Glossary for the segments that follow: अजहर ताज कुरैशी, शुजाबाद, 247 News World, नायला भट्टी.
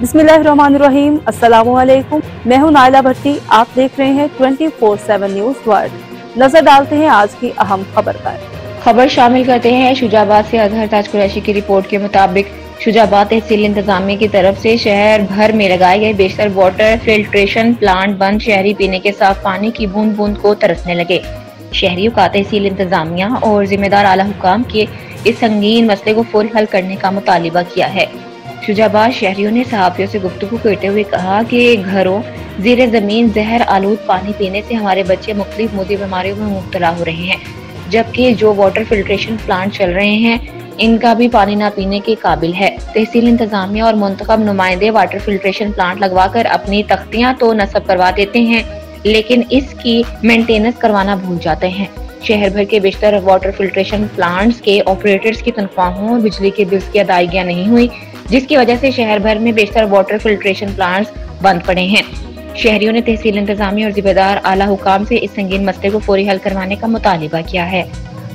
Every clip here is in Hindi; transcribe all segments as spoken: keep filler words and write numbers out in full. बिस्मिल्लाहिर्रहमानिर्रहीम, अस्सलामुअलैकुम। मैं हूं नायला भट्टी, आप देख रहे हैं two four seven news world. नजर डालते हैं आज की अहम खबर पर। खबर शामिल करते हैं शुजाबाद से। अजहर ताज कुरैशी की रिपोर्ट के मुताबिक शुजाबाद तहसील इंतजामिया की तरफ से शहर भर में लगाए गए बेशतर वाटर फिल्ट्रेशन प्लांट बंद शहरी पीने के साफ पानी की बूंद बूंद को तरसने लगे। शहरियों का तहसील इंतजामिया और जिम्मेदार आला हुकाम के इस संगीन मसले को फौरन हल करने का मुतालिबा किया है। शुजाबाद शहरियों ने सहाफियों से गुफ्तगू करते हुए कहा कि घरों जीरे जमीन जहर आलूद पानी पीने से हमारे बच्चे मुख्तलिफ मोदी बीमारियों में मुबतला हो रहे हैं, जबकि जो वाटर फिल्ट्रेशन प्लांट चल रहे हैं इनका भी पानी ना पीने के काबिल है। तहसील इंतजामिया और मुंतखब नुमाइंदे वाटर फिल्ट्रेशन प्लांट लगवाकर अपनी तख्तियाँ तो नस्ब करवा देते हैं, लेकिन इसकी मेंटेनेंस करवाना भूल जाते हैं। शहर भर के बेशतर वाटर फिल्ट्रेशन प्लांट्स के ऑपरेटर्स की तनख्वाहों और बिजली के बिल्स की अदायगी नहीं हुई, जिसकी वजह से शहर भर में बेशतर वाटर फिल्ट्रेशन प्लांट्स बंद पड़े हैं। शहरियों ने तहसील इंतजामिया और जिम्मेदार आला हुकाम से इस संगीन मसले को फौरी हल करवाने का मुतालिबा किया है।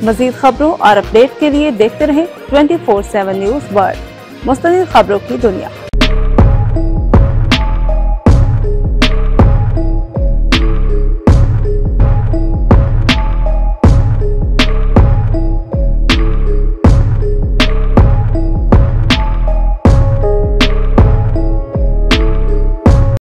मजीद खबरों और अपडेट के लिए देखते रहें twenty four seven news world, मुस्तनिद खबरों की दुनिया।